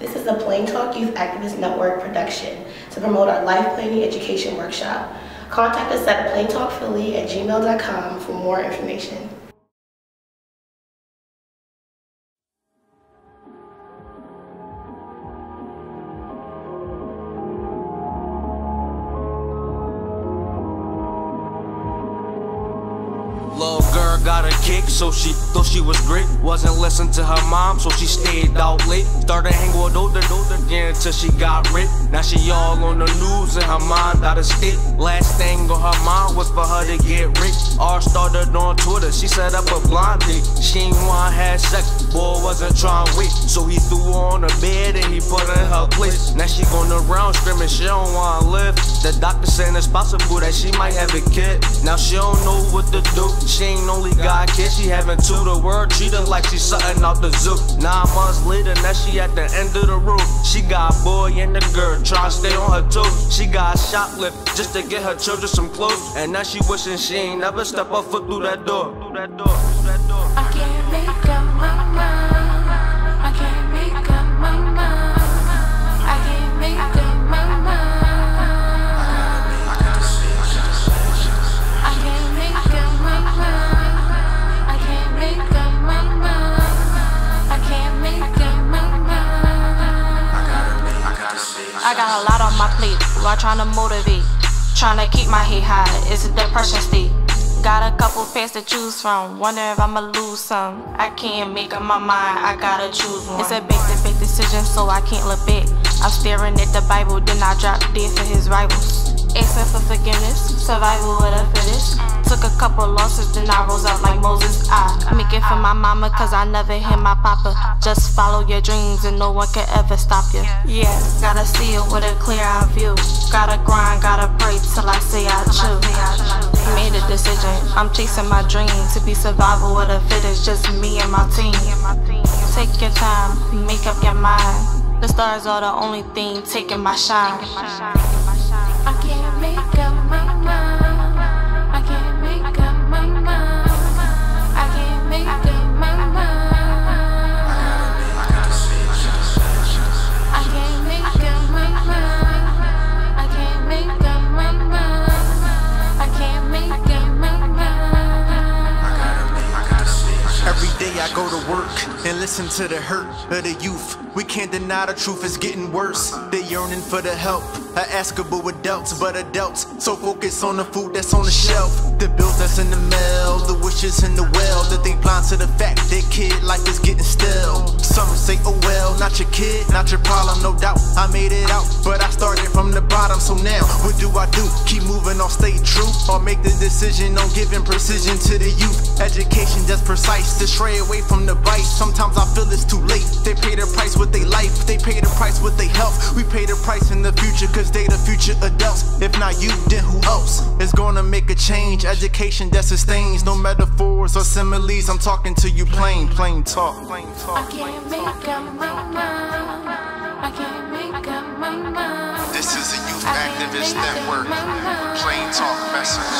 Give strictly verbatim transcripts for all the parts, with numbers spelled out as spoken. This is a Plain Talk Youth Activist Network production to promote our Life Planning Education Workshop. Contact us at plain talk philly at gmail dot com for more information. Little girl got a kick, so she thought she was great. Wasn't listening to her mom, so she stayed out late. Started hanging with older older again till she got ripped. Now she all on the news and her mind out of stick. Last thing on her mind was for her to get rich. R started on Twitter, she set up a blind date. She ain't wanna have sex, boy wasn't trying to wait. So he threw her on the bed and he put her in her place. Now she going around screaming she don't wanna live. The doctor saying it's possible that she might have a kid. Now she don't know what to do. She ain't only got a kid, she having two. The world treat her like she something out the zoo. Nine months later, now she at the end of the room. She got a boy and a girl trying to stay on her toes. She got a shoplift just to get her children some clothes. And now she wishing she ain't never step her foot through that door. I can't make up my mind. I can't make up my mind. I can't make up my mind. I got a lot on my plate while trying to motivate, trying to keep my head high, it's a depression state. Got a couple pairs to choose from, wonder if I'ma lose some. I can't make up my mind, I gotta choose one. It's a big to big decision, so I can't look back. I'm staring at the Bible, then I drop dead for his rivals. Asking for forgiveness, survival with a finish. Took a couple losses, then I rose up like Moses. I make it for my mama, cause I never hear my papa. Just follow your dreams and no one can ever stop you. Yeah, gotta see it with a clear eye view. Gotta grind, gotta pray till I say I choose. Made a decision, I'm chasing my dream. To be survival with a fittest, just me and my team. Take your time, make up your mind. The stars are the only thing taking my shine. I can't make up my mind. I can't make up my mind. I can't make up my mind. I can't make up my mind. I can't make up my mind. I can't make up my mind. Every day I go to work and listen to the hurt of the youth. We can't deny the truth is getting worse. They yearning for the help. I askable adults, but adults so focused on the food that's on the shelf, the bills that's in the mail, the wishes in the well, that they blind to the fact that kid life is getting stale. Some say, oh well, not your kid, not your problem, no doubt. I made it out, but I started from the bottom. So now, what do I do? Keep moving on, stay true, or make the decision on giving precision to the youth. Education that's precise, to stray away from the vice. Sometimes I feel it's too late. They pay their price with their life, they pay the price with their health. We pay the price in the future, cause they the future adults. If not you, then who else is gonna make a change? Education that sustains, no metaphors or similes. I'm talking to you plain, plain talk. I can't make up my mind. I can't make up my mind. This is a Youth Activist Network Plain Talk message.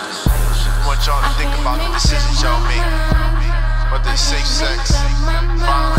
I want y'all to think about the decisions y'all make, whether it's safe sex, violence,